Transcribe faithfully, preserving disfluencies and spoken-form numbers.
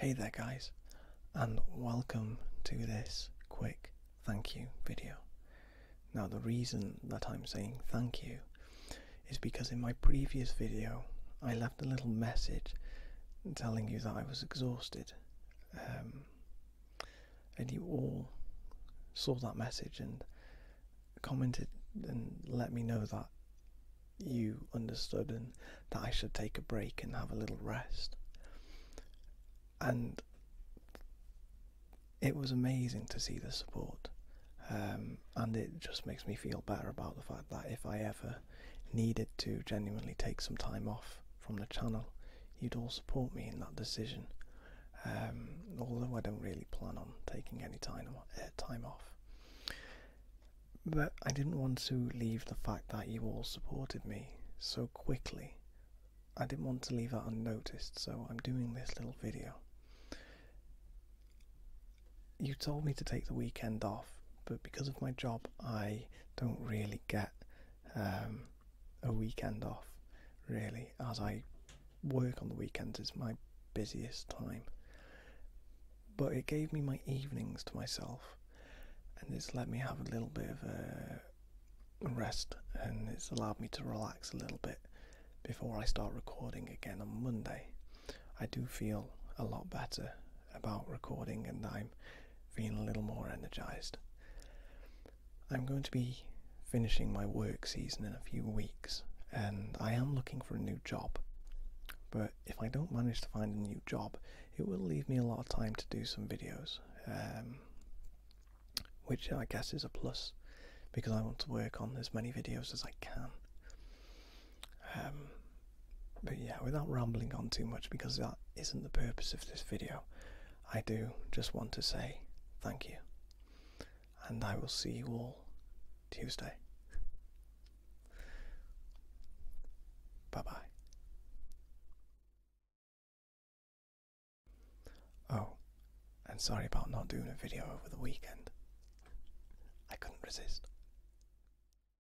Hey there guys, and welcome to this quick thank you video. Now the reason that I'm saying thank you is because in my previous video I left a little message telling you that I was exhausted, um, and you all saw that message and commented and let me know that you understood and that I should take a break and have a little rest. And it was amazing to see the support, um, and it just makes me feel better about the fact that if I ever needed to genuinely take some time off from the channel, you'd all support me in that decision, um, although I don't really plan on taking any time, uh, time off. But I didn't want to leave the fact that you all supported me so quickly. I didn't want to leave that unnoticed, so I'm doing this little video. You told me to take the weekend off, but because of my job I don't really get um, a weekend off, really, as I work on the weekends. It's my busiest time. But it gave me my evenings to myself, and it's let me have a little bit of a rest, and it's allowed me to relax a little bit before I start recording again on Monday. I do feel a lot better about recording, and I'm feeling a little more energized. I'm going to be finishing my work season in a few weeks, and I am looking for a new job. But if I don't manage to find a new job, it will leave me a lot of time to do some videos, um, which I guess is a plus, because I want to work on as many videos as I can. Um, But yeah, without rambling on too much, because that isn't the purpose of this video, I do just want to say thank you. And I will see you all Tuesday. Bye-bye. Oh, and sorry about not doing a video over the weekend. I couldn't resist.